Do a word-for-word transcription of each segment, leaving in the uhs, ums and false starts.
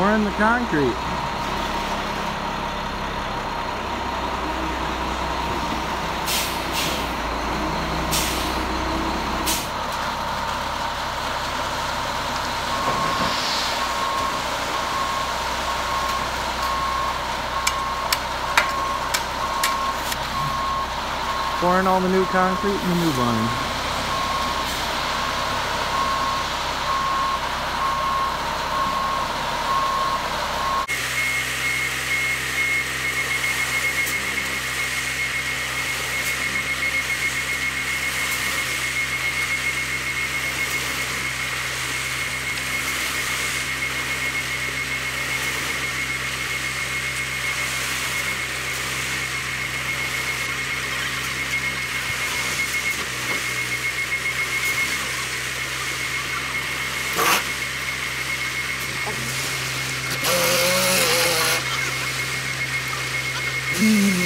or in the concrete. Pouring all the new concrete in the new line. Mmm.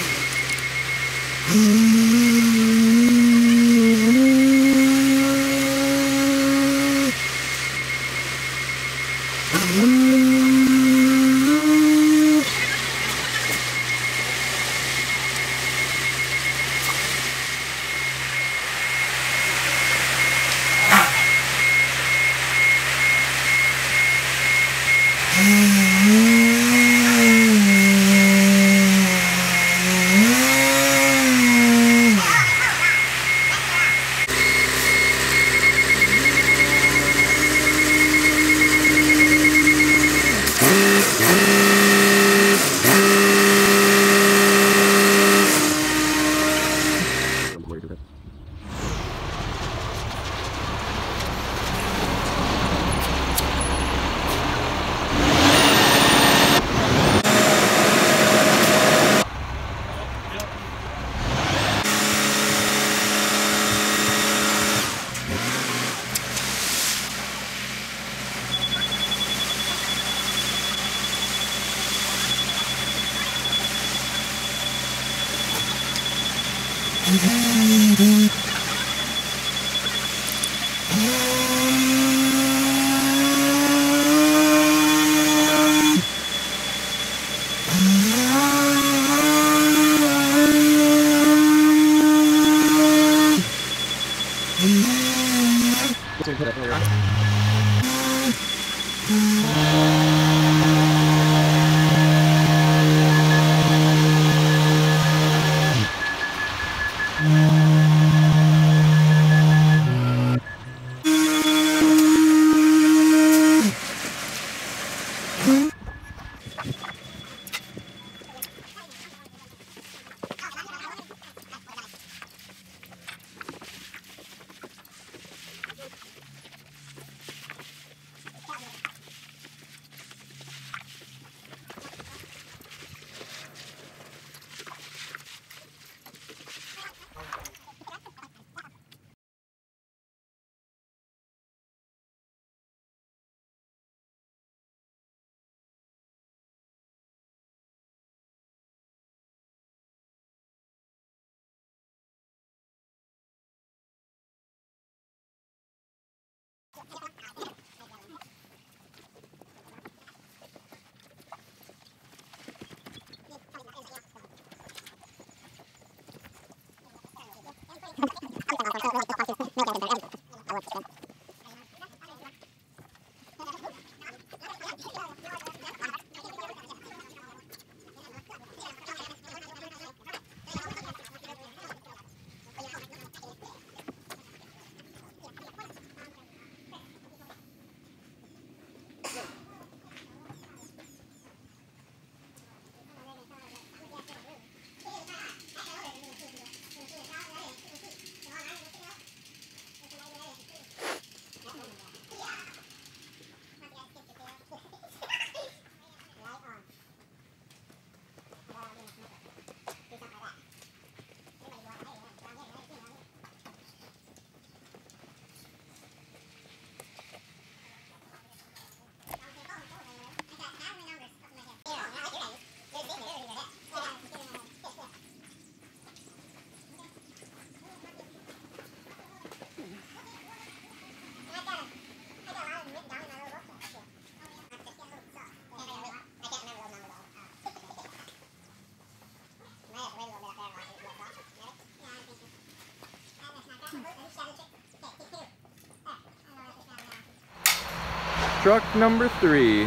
truck number three.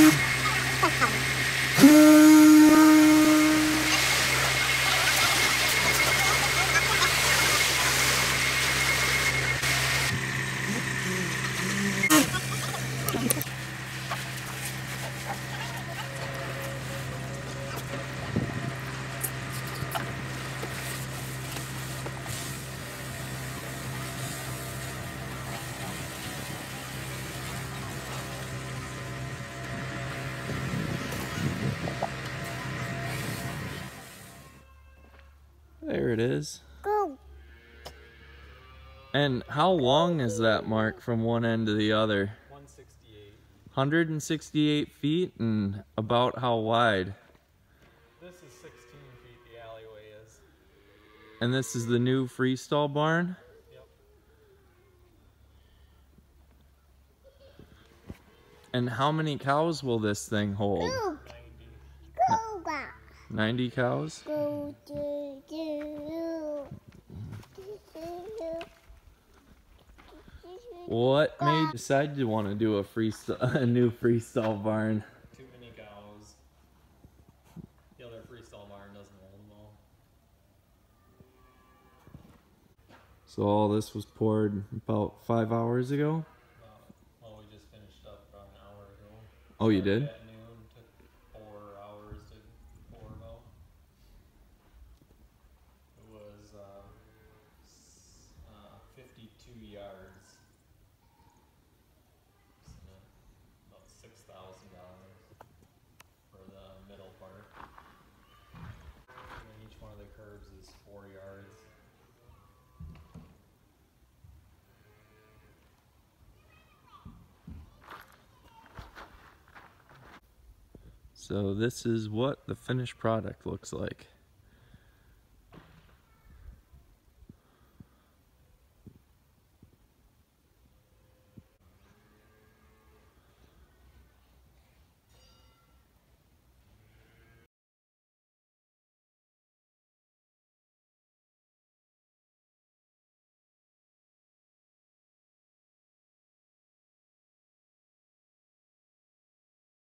There it is. Go. And how long is that, Mark, from one end to the other? one sixty-eight. one hundred sixty-eight feet, and about how wide? This is sixteen feet, the alleyway is. And this is the new freestall barn? Yep. And how many cows will this thing hold? Go, go, go. ninety cows? Go, do, do. What made you decide you want to do a free a new freestyle barn? Too many cows. The other freestyle barn doesn't hold them all. So all this was poured about five hours ago? Oh, you did? At noon, took four hours to pour it out. It was uh, uh, fifty-two yards. About six thousand dollars for the middle part. And each one of the curbs is four yards. So this is what the finished product looks like.